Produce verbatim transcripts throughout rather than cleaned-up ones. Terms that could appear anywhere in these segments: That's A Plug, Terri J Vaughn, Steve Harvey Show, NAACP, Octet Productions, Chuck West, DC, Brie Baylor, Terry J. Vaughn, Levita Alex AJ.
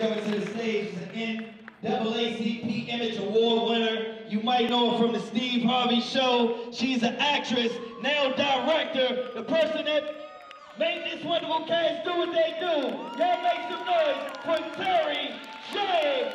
coming to the stage is an N double A C P Image Award winner. You might know her from the Steve Harvey Show. She's an actress, now director, the person that made this wonderful cast do what they do. Y'all make some noise for Terry J. Vaughn!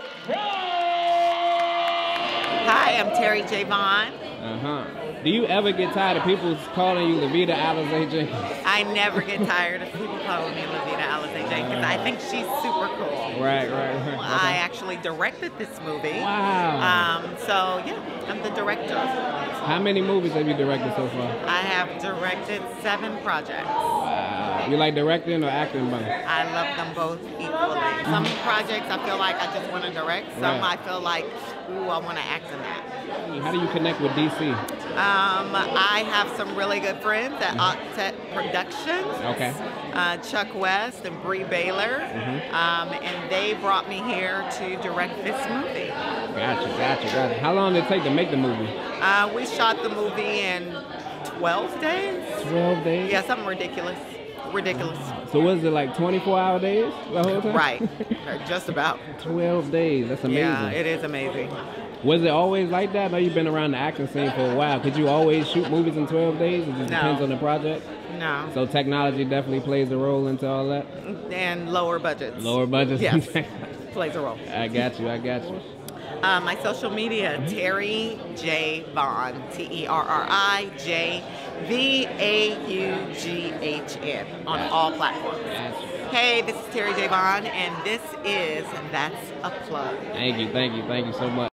Hi, I'm Terry J. Vaughn. Uh-huh. Do you ever get tired of people calling you Levita Alex A J? I never get tired of people calling me Levita Alex A J because I think she's super cool. Right, right, right. Okay. I actually directed this movie. Wow. Um, so, yeah, I'm the director. How many movies have you directed so far? I have directed seven projects. Wow. You like directing or acting both? I love them both equally. Some projects I feel like I just want to direct. Some right. I feel like, ooh, I want to act in that. How do you connect with D C? Um, I have some really good friends at mm-hmm. Octet Productions. Okay. Uh, Chuck West and Brie Baylor, mm-hmm. um, and they brought me here to direct this movie. Gotcha, gotcha, gotcha. How long did it take to make the movie? Uh, we shot the movie in twelve days. twelve days? Yeah, something ridiculous. Ridiculous. So was it like twenty-four hour days the whole time? Right. Just about. twelve days. That's amazing. Yeah, it is amazing. Was it always like that? I know you've been around the acting scene for a while. Could you always shoot movies in twelve days? It just no. depends on the project? No. So technology definitely plays a role into all that? And lower budgets. Lower budgets? Yes. Plays a role. I got you. I got you. Uh, my social media, Terry J. Vaughn. T E R R I J V A U G H N on all platforms. Hey, this is Terry J. Vaughn, and this is That's A Plug. Thank you, thank you, thank you so much.